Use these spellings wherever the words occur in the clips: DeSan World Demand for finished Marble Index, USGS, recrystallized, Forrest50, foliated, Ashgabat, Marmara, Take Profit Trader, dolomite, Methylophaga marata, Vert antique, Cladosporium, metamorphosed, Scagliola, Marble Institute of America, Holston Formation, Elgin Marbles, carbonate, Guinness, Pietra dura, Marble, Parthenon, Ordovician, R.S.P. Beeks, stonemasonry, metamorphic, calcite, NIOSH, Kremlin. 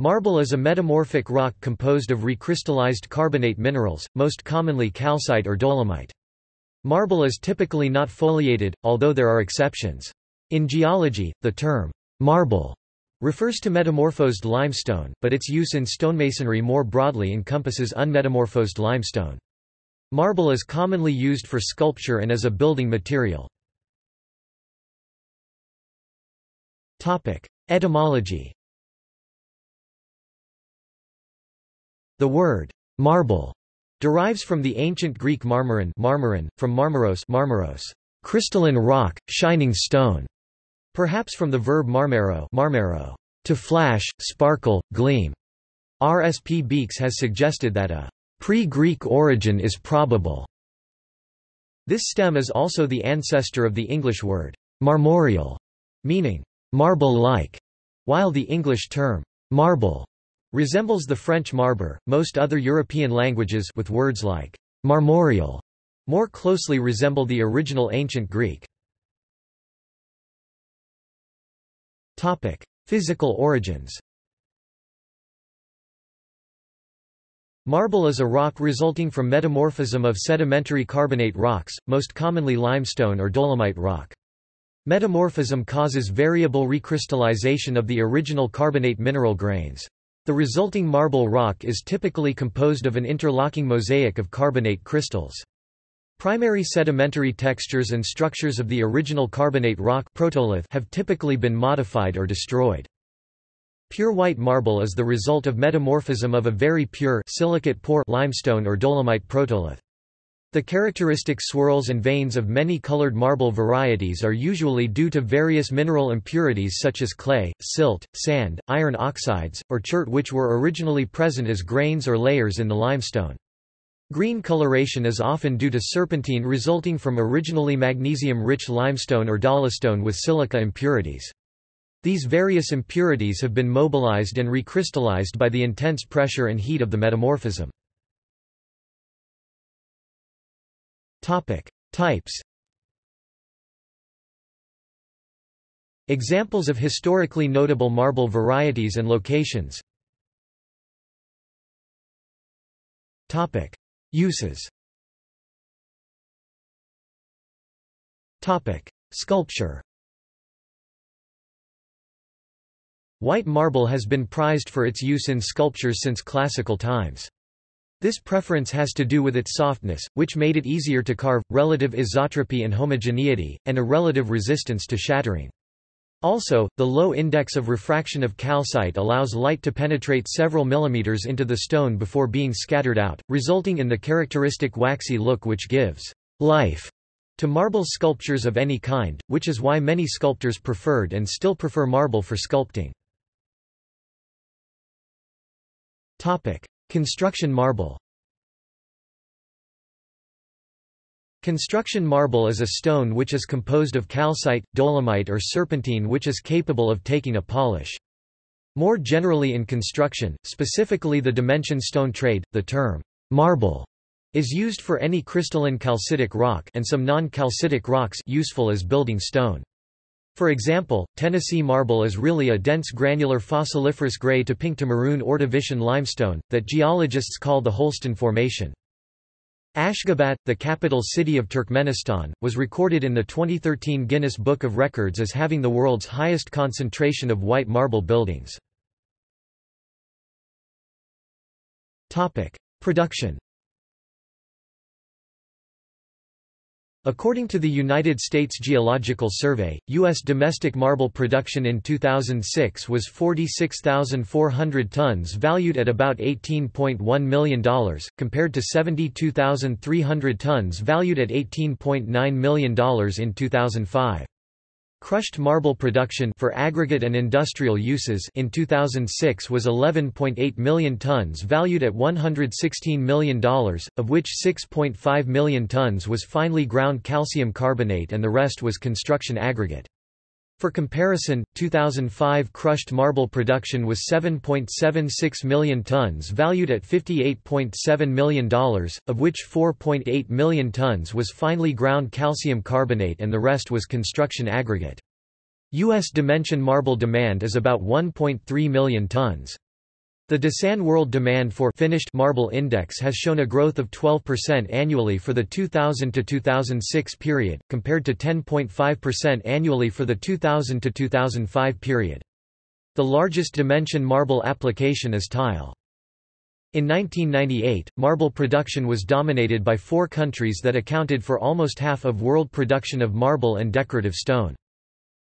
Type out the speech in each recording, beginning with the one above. Marble is a metamorphic rock composed of recrystallized carbonate minerals, most commonly calcite or dolomite. Marble is typically not foliated, although there are exceptions. In geology, the term marble refers to metamorphosed limestone, but its use in stonemasonry more broadly encompasses unmetamorphosed limestone. Marble is commonly used for sculpture and as a building material. Etymology. The word marble derives from the ancient Greek marmaron, from marmaros, crystalline rock, shining stone, perhaps from the verb marmero, to flash, sparkle, gleam. R.S.P. Beeks has suggested that a pre-Greek origin is probable. This stem is also the ancestor of the English word marmorial, meaning marble-like, while the English term marble resembles the French marbre. Most other European languages with words like marmorial more closely resemble the original ancient Greek. Topic: Physical origins. Marble is a rock resulting from metamorphism of sedimentary carbonate rocks, most commonly limestone or dolomite rock. Metamorphism causes variable recrystallization of the original carbonate mineral grains. The resulting marble rock is typically composed of an interlocking mosaic of carbonate crystals. Primary sedimentary textures and structures of the original carbonate rock protolith have typically been modified or destroyed. Pure white marble is the result of metamorphism of a very pure silicate-poor limestone or dolomite protolith. The characteristic swirls and veins of many colored marble varieties are usually due to various mineral impurities such as clay, silt, sand, iron oxides, or chert, which were originally present as grains or layers in the limestone. Green coloration is often due to serpentine resulting from originally magnesium-rich limestone or dolostone with silica impurities. These various impurities have been mobilized and recrystallized by the intense pressure and heat of the metamorphism. Types. Examples of historically notable marble varieties and locations. Uses. Sculpture. White marble has been prized for its use in sculpture since classical times. This preference has to do with its softness, which made it easier to carve, relative isotropy and homogeneity, and a relative resistance to shattering. Also, the low index of refraction of calcite allows light to penetrate several millimeters into the stone before being scattered out, resulting in the characteristic waxy look which gives life to marble sculptures of any kind, which is why many sculptors preferred and still prefer marble for sculpting. Construction marble. Construction marble is a stone which is composed of calcite, dolomite or serpentine which is capable of taking a polish. More generally in construction, specifically the dimension stone trade, the term marble is used for any crystalline calcitic rock and some non-calcitic rocks useful as building stone. For example, Tennessee marble is really a dense granular fossiliferous gray to pink to maroon Ordovician limestone, that geologists call the Holston Formation. Ashgabat, the capital city of Turkmenistan, was recorded in the 2013 Guinness Book of Records as having the world's highest concentration of white marble buildings. Production. According to the United States Geological Survey, U.S. domestic marble production in 2006 was 46,400 tons valued at about $18.1 million, compared to 72,300 tons valued at $18.9 million in 2005. Crushed marble production for aggregate and industrial uses in 2006 was 11.8 million tons valued at $116 million, of which 6.5 million tons was finely ground calcium carbonate and the rest was construction aggregate. For comparison, 2005 crushed marble production was 7.76 million tons valued at $58.7 million, of which 4.8 million tons was finely ground calcium carbonate and the rest was construction aggregate. U.S. dimension marble demand is about 1.3 million tons. The DeSan World Demand for finished Marble Index has shown a growth of 12% annually for the 2000–2006 period, compared to 10.5% annually for the 2000–2005 period. The largest dimension marble application is tile. In 1998, marble production was dominated by four countries that accounted for almost half of world production of marble and decorative stone.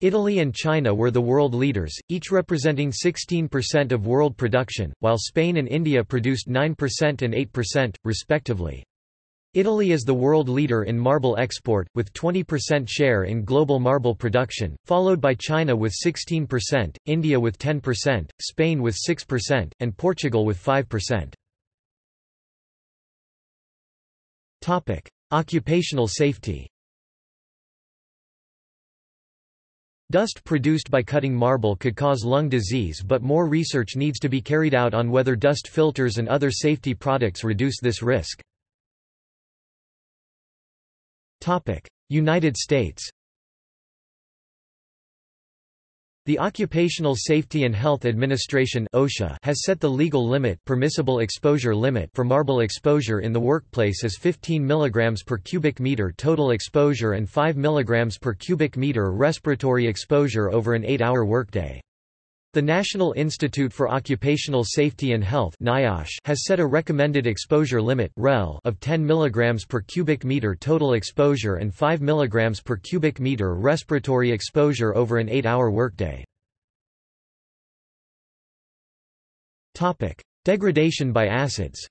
Italy and China were the world leaders, each representing 16% of world production, while Spain and India produced 9% and 8%, respectively. Italy is the world leader in marble export, with 20% share in global marble production, followed by China with 16%, India with 10%, Spain with 6%, and Portugal with 5%. Occupational safety. Dust produced by cutting marble could cause lung disease, but more research needs to be carried out on whether dust filters and other safety products reduce this risk. United States. The Occupational Safety and Health Administration (OSHA) has set the legal limit, permissible exposure limit, for marble exposure in the workplace as 15 mg per cubic meter total exposure and 5 mg per cubic meter respiratory exposure over an 8-hour workday. The National Institute for Occupational Safety and Health (NIOSH) has set a recommended exposure limit (REL) of 10 mg per cubic meter total exposure and 5 mg per cubic meter respiratory exposure over an 8-hour workday. Topic: Degradation by acids.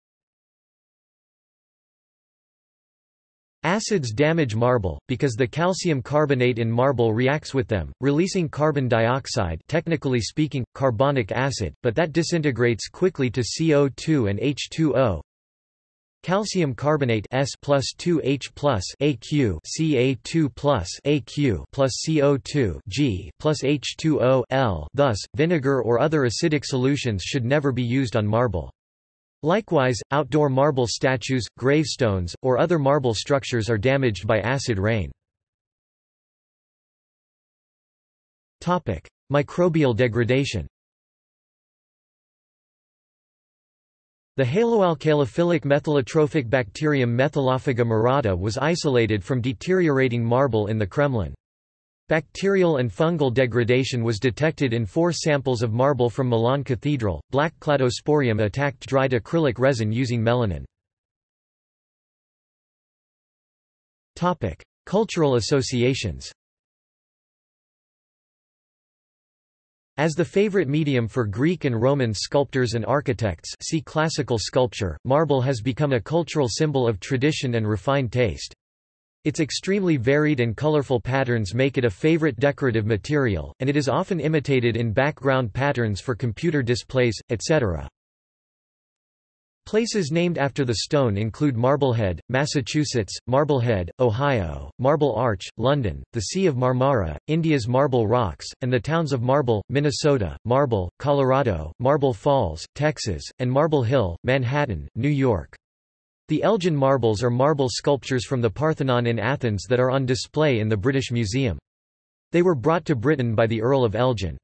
Acids damage marble, because the calcium carbonate in marble reacts with them, releasing carbon dioxide, technically speaking, carbonic acid, but that disintegrates quickly to CO2 and H2O. Calcium carbonate S+2H+(Aq)Ca2+(Aq+CO2)G+H2O(L). Thus, vinegar or other acidic solutions should never be used on marble. Likewise, outdoor marble statues, gravestones, or other marble structures are damaged by acid rain. Microbial degradation. The haloalkalophilic methylotrophic bacterium Methylophaga marata was isolated from deteriorating marble in the Kremlin. Bacterial and fungal degradation was detected in 4 samples of marble from Milan Cathedral. Black Cladosporium attacked dried acrylic resin using melanin. Topic: Cultural associations. As the favorite medium for Greek and Roman sculptors and architects, see classical sculpture, marble has become a cultural symbol of tradition and refined taste. Its extremely varied and colorful patterns make it a favorite decorative material, and it is often imitated in background patterns for computer displays, etc. Places named after the stone include Marblehead, Massachusetts, Marblehead, Ohio, Marble Arch, London, the Sea of Marmara, India's Marble Rocks, and the towns of Marble, Minnesota, Marble, Colorado, Marble Falls, Texas, and Marble Hill, Manhattan, New York. The Elgin Marbles are marble sculptures from the Parthenon in Athens that are on display in the British Museum. They were brought to Britain by the Earl of Elgin.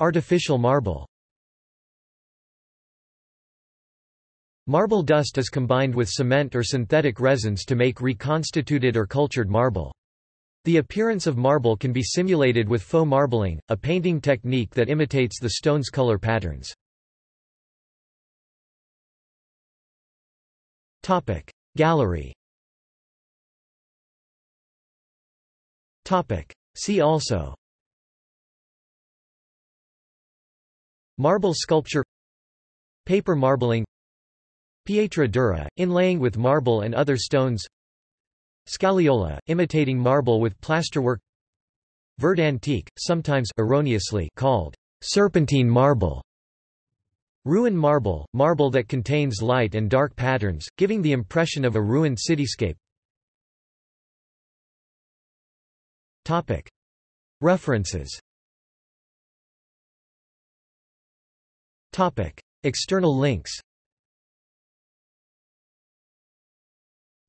Artificial marble. Marble dust is combined with cement or synthetic resins to make reconstituted or cultured marble. The appearance of marble can be simulated with faux marbling, a painting technique that imitates the stone's color patterns. Gallery. See also: Marble sculpture, paper marbling, Pietra dura, inlaying with marble and other stones, Scagliola, imitating marble with plasterwork, Vert antique, sometimes erroneously called serpentine marble, ruin marble, marble that contains light and dark patterns, giving the impression of a ruined cityscape. References. External links.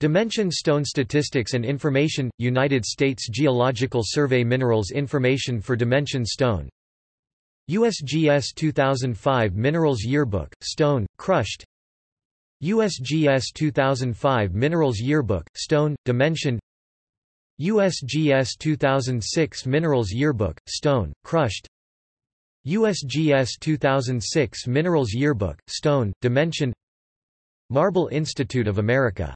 Dimension Stone Statistics and Information, United States Geological Survey. Minerals information for Dimension Stone. USGS 2005 Minerals Yearbook, Stone, Crushed. USGS 2005 Minerals Yearbook, Stone, Dimension. USGS 2006 Minerals Yearbook, Stone, Crushed. USGS 2006 Minerals Yearbook, Stone, Dimension. Marble Institute of America.